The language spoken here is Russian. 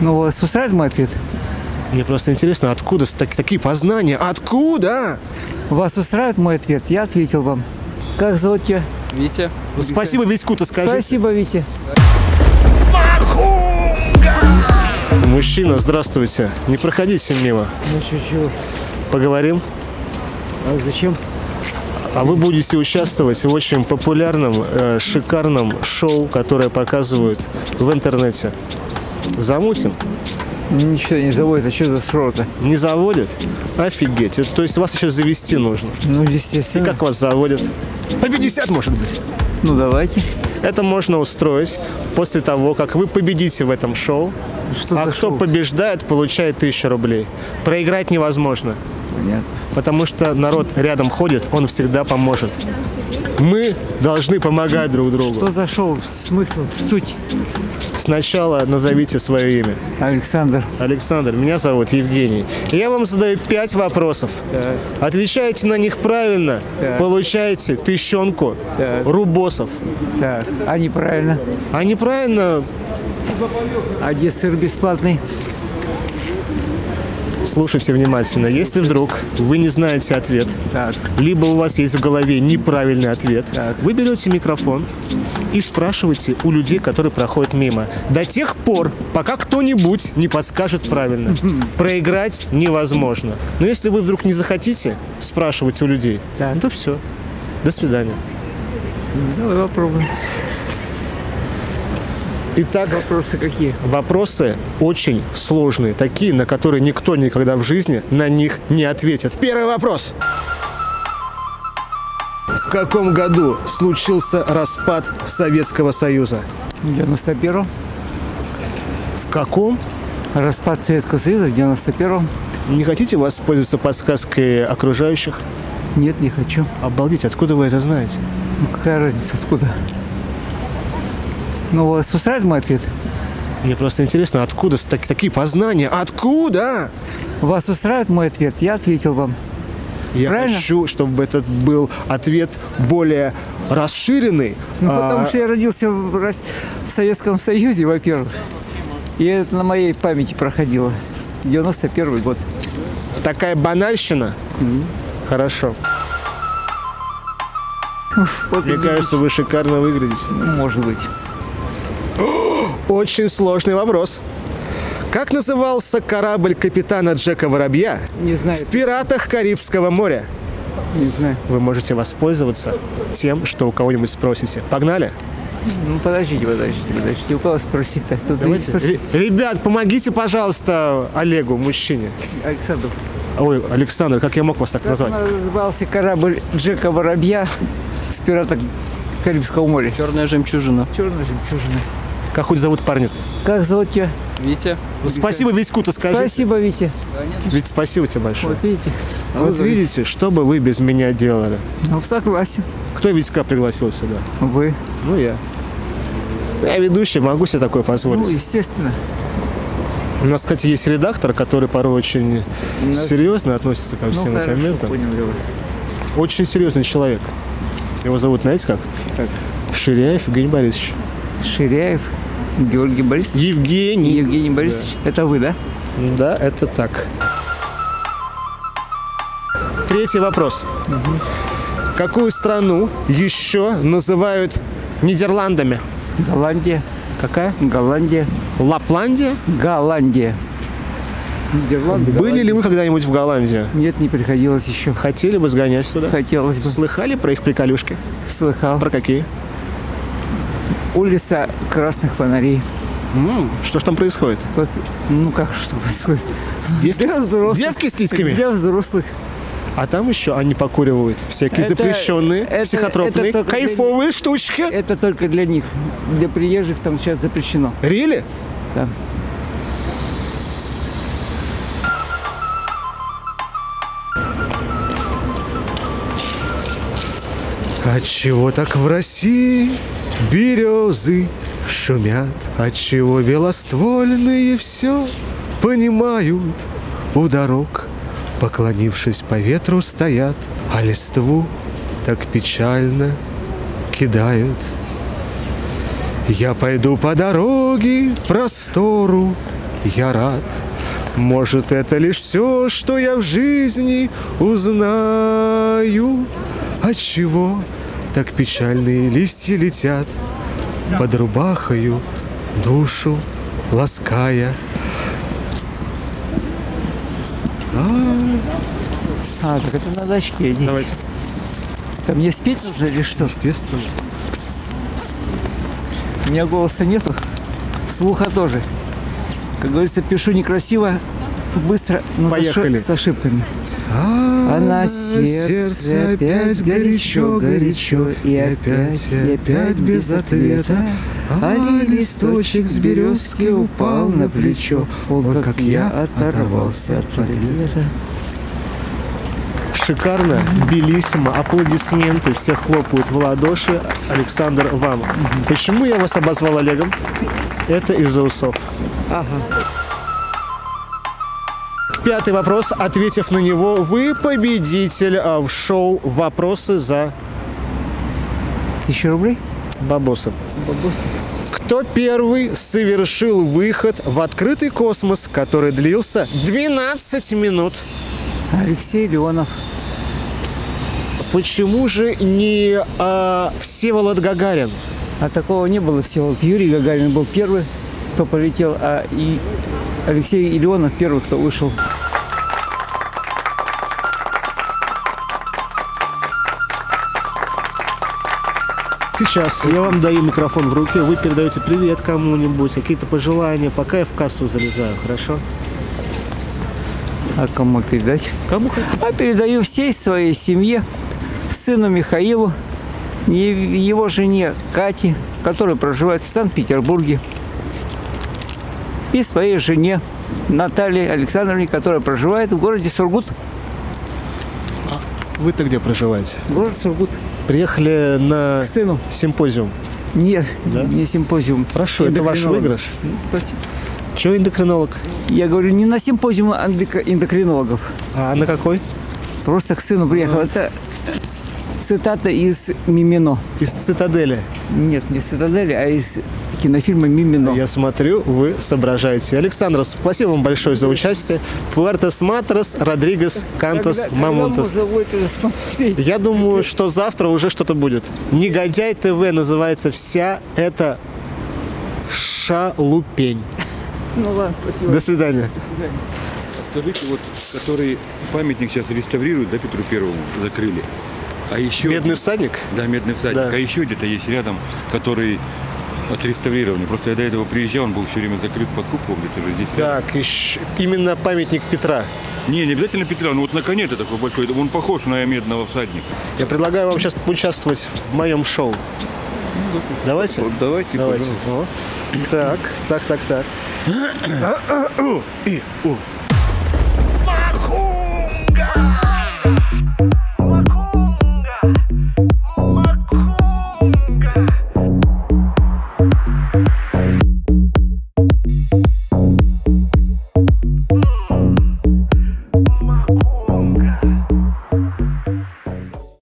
Ну, вас устраивает мой ответ? Мне просто интересно, откуда такие познания? Откуда? Вас устраивает мой ответ? Я ответил вам. Как зовут тебя? Витя. Ну, спасибо Витьку-то скажи. Спасибо, Витя. Махунга! Мужчина, здравствуйте. Не проходите мимо. Ну, чего? Поговорим? А зачем? А вы будете участвовать в очень популярном, шикарном шоу, которое показывают в интернете. Замутим? Ничего не заводит. А что за шоу-то? Не заводит? Офигеть. То есть вас еще завести нужно? Ну, естественно. И как вас заводят? По 50, может быть? Ну, давайте. Это можно устроить после того, как вы победите в этом шоу. Что а кто шоу? Побеждает, получает 1000 рублей. Проиграть невозможно. Понятно. Потому что народ рядом ходит, он всегда поможет. Мы должны помогать друг другу. Что за шоу? Смысл? Суть? Сначала назовите свое имя. Александр. Александр. Меня зовут Евгений. Я вам задаю 5 вопросов. Так. Отвечаете на них правильно, так. Получаете 1000 так. Рубосов. Так. А неправильно? А неправильно... А где сыр бесплатный? Слушайте внимательно. Если вдруг вы не знаете ответ, так. Либо у вас есть в голове неправильный ответ, так. Вы берете микрофон и спрашиваете у людей, которые проходят мимо. До тех пор, пока кто-нибудь не подскажет правильно. Проиграть невозможно. Но если вы вдруг не захотите спрашивать у людей, так. То все. До свидания. Давай попробуем. Итак, вопросы какие? Вопросы очень сложные, такие, на которые никто никогда в жизни на них не ответит. Первый вопрос. В каком году случился распад Советского Союза? В 91-м. В каком? Распад Советского Союза в 91-м. Не хотите воспользоваться подсказкой окружающих? Нет, не хочу. Обалдеть, откуда вы это знаете? Ну, какая разница, откуда? Ну, вас устраивает мой ответ? Мне просто интересно, откуда такие познания? Откуда? Вас устраивает мой ответ? Я ответил вам. Я правильно? Хочу, чтобы этот был ответ более расширенный. Ну, потому что я родился в Советском Союзе, во-первых. И это на моей памяти проходило. 91-й год. Такая банальщина? Хорошо. Вот мне кажется, вы шикарно выглядите. Может быть. Очень сложный вопрос. Как назывался корабль капитана Джека Воробья? Не знаю. В «Пиратах Карибского моря»? Не знаю. Вы можете воспользоваться тем, что у кого-нибудь спросите. Погнали? Ну, подождите. У кого спросить-то? Ребят, помогите, пожалуйста, Олегу, мужчине. Александру. Ой, Александр, как я мог вас так назвать? Как назывался корабль Джека Воробья в «Пиратах Карибского моря»? «Черная жемчужина». «Черная жемчужина». Как хоть зовут парня? Как зовут тебя? Витя. Ну, спасибо Витьку-то скажи. Спасибо, Витя. Ведь спасибо тебе большое. Вот видите. Вот видите, что бы вы без меня делали? Ну, согласен. Кто Витька пригласил сюда? Вы. Ну, я. Я ведущий, могу себе такое позволить. Ну, естественно. У нас, кстати, есть редактор, который порой очень серьезно относится ко всем этим моментам. Очень серьезный человек. Его зовут, знаете как? Как? Ширяев Евгений Борисович. Ширяев. Георгий Борисович? Евгений. Евгений Борисович. Да. Это вы, да? Да, это так. Третий вопрос. Угу. Какую страну еще называют Нидерландами? Голландия. Какая? Голландия. Лапландия? Голландия. Нидерланды, были Голландия. Ли вы когда-нибудь в Голландии? Нет, не приходилось еще. Хотели бы сгонять сюда? Хотелось бы. Слыхали про их приколюшки? Слыхал. Про какие? Улица красных фонарей. Что ж там происходит? Вот, ну как, что происходит? Девки с титьками? Для взрослых. А там еще они покуривают всякие запрещенные, психотропные, кайфовые штучки. Это только для них. Для приезжих там сейчас запрещено. Really? Да. Отчего так в России березы шумят? Отчего белоствольные все понимают? У дорог, поклонившись по ветру, стоят, а листву так печально кидают. Я пойду по дороге простору, я рад. Может, это лишь все, что я в жизни узнаю. Отчего так печальные листья летят под рубахою, душу лаская. Так это надо очки одеть. Давайте. Там мне спеть нужно или что? Естественно. У меня голоса нету, слуха тоже. Как говорится, пишу некрасиво, быстро, но с ошибками. А на сердце опять горячо, горячо, и опять, без ответа. А листочек с березки упал на плечо. Вот как я оторвался от ответа. Шикарно, белиссимо, аплодисменты, все хлопают в ладоши. Александр, вам. Почему я вас обозвал Олегом? Это из-за усов. Ага. Пятый вопрос, ответив на него, вы победитель в шоу «Вопросы за 1000 рублей». Бабосы. Бабосы. Кто первый совершил выход в открытый космос, который длился 12 минут? Алексей Ильонов. Почему же не Всеволод Гагарин? А такого не было. Всеволод. Юрий Гагарин был первый, кто полетел, а и Алексей Ильонов первый, кто вышел. Сейчас я вам даю микрофон в руки, вы передаете привет кому-нибудь, какие-то пожелания, пока я в кассу залезаю, хорошо? А кому передать? Кому хотите. А передаю всей своей семье, сыну Михаилу, его жене Кате, которая проживает в Санкт-Петербурге, и своей жене Наталье Александровне, которая проживает в городе Сургут. А вы-то где проживаете? Город Сургут. Приехали на симпозиум? Нет, да? Не симпозиум. Хорошо, это ваш выигрыш. Спасибо. Чего эндокринолог? Я говорю, не на симпозиум эндокринологов. А на какой? Просто к сыну приехал. Это цитата из «Мимино». Из «Цитадели»? Нет, не из «Цитадели», а из кинофильма «Мимино». Я смотрю, вы соображаете. Александр, спасибо вам большое за участие. Пуэртос Матрос, Родригес, Кантос, Мамонтос. Я думаю, что завтра уже что-то будет. «Негодяй ТВ» называется вся эта шалупень. Ну ладно, спасибо. До свидания. До свидания. Скажите, вот который памятник сейчас реставрируют, да, Петру Первому закрыли. А еще... Медный всадник? Да, Медный всадник. Да. А еще где-то есть рядом, который отреставрирован. Просто я до этого приезжал, он был все время закрыт под куполом, где-то же здесь. Так, еще... именно памятник Петра. Не обязательно Петра, но вот на коне это такой большой, он похож на Медного всадника. Я предлагаю вам сейчас поучаствовать в моем шоу. Ну, давайте? Вот, давайте. Так, так. И,